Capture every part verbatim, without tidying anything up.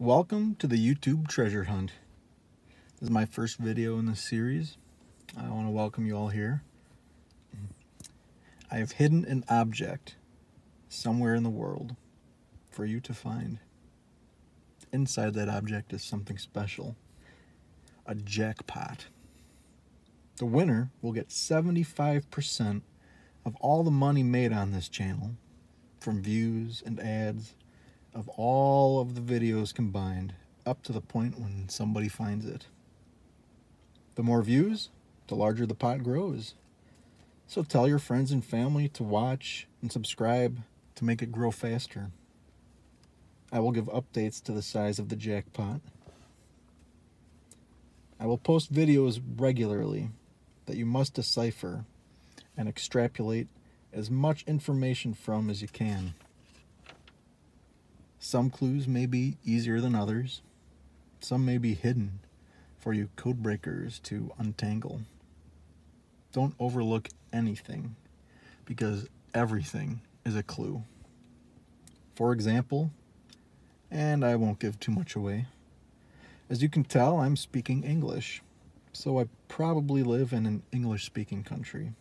Welcome to the YouTube treasure hunt. This is my first video in this series. I want to welcome you all here. I have hidden an object somewhere in the world for you to find. Inside that object is something special, a jackpot. The winner will get seventy-five percent of all the money made on this channel from views and ads of all of the videos combined up to the point when somebody finds it. The more views, the larger the pot grows. So tell your friends and family to watch and subscribe to make it grow faster. I will give updates to the size of the jackpot. I will post videos regularly that you must decipher and extrapolate as much information from as you can. Some clues may be easier than others. Some may be hidden for you code breakers to untangle. Don't overlook anything, because everything is a clue. For example, and I won't give too much away, as you can tell, I'm speaking English, so I probably live in an English-speaking country.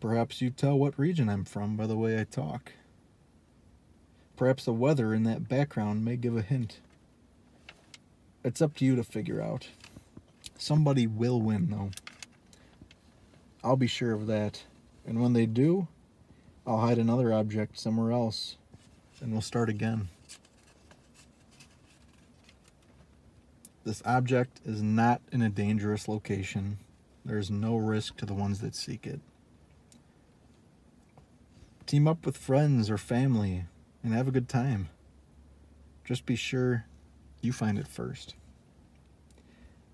Perhaps you tell what region I'm from by the way I talk. Perhaps the weather in that background may give a hint. It's up to you to figure out. Somebody will win, though. I'll be sure of that. And when they do, I'll hide another object somewhere else, and we'll start again. This object is not in a dangerous location. There's no risk to the ones that seek it. Team up with friends or family and have a good time. Just be sure you find it first.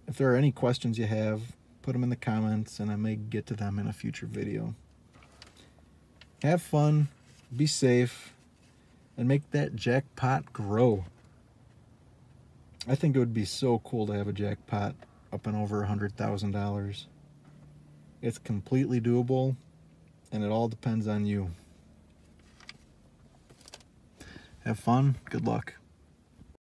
If there are any questions you have, put them in the comments and I may get to them in a future video. Have fun, be safe, and make that jackpot grow. I think it would be so cool to have a jackpot up and over one hundred thousand dollars. It's completely doable and it all depends on you. Have fun, good luck.